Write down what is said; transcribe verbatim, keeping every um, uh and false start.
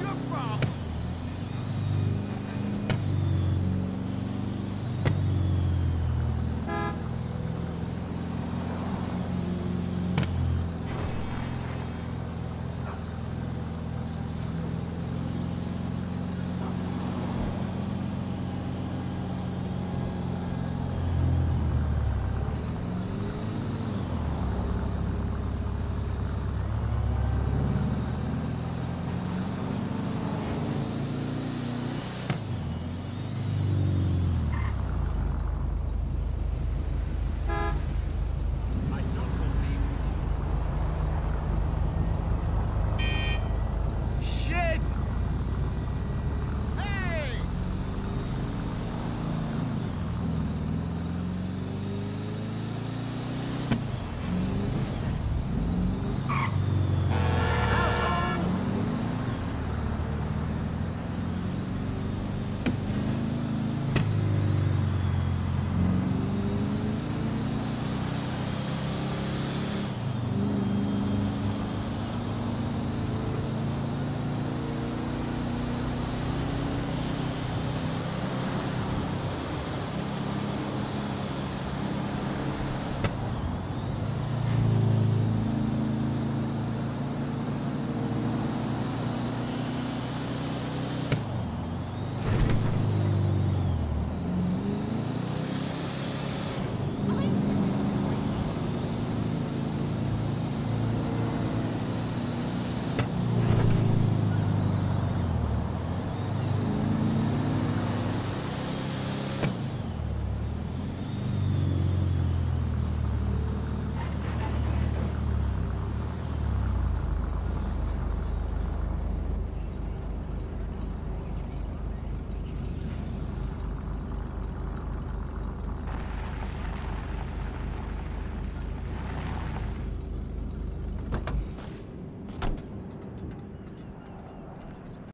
your problem.